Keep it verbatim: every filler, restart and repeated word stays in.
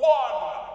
one.